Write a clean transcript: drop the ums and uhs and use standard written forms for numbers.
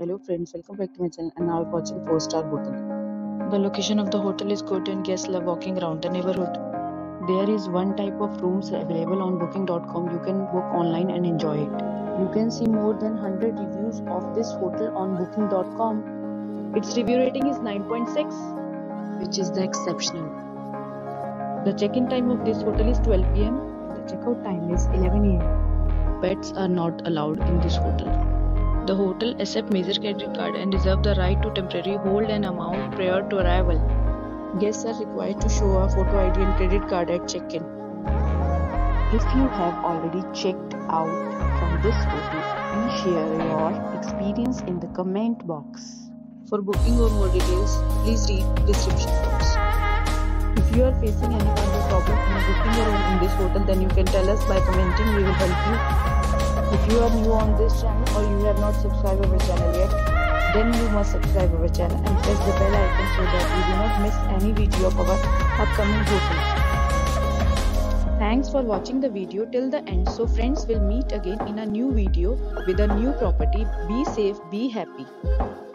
Hello friends, welcome back to my channel and now we're watching 4-star hotel. The location of the hotel is good and guests love walking around the neighborhood. There is one type of rooms available on booking.com. You can book online and enjoy it. You can see more than 100 reviews of this hotel on booking.com. Its review rating is 9.6, which is the exceptional. The check-in time of this hotel is 12 p.m. The checkout time is 11 a.m. Pets are not allowed in this hotel. The hotel accepts major credit card and reserves the right to temporarily hold an amount prior to arrival. Guests are required to show a photo ID and credit card at check-in. If you have already checked out from this hotel, please share your experience in the comment box. For booking or more details, please read description box. If you are facing any kind of problem in booking a room in this hotel, then you can tell us by commenting. We will help you. If you are new on this channel or you have not subscribed our channel yet, then you must subscribe our channel and press the bell icon so that you do not miss any video of our upcoming bookings. Thanks for watching the video till the end. So friends, we'll meet again in a new video with a new property. Be safe, be happy.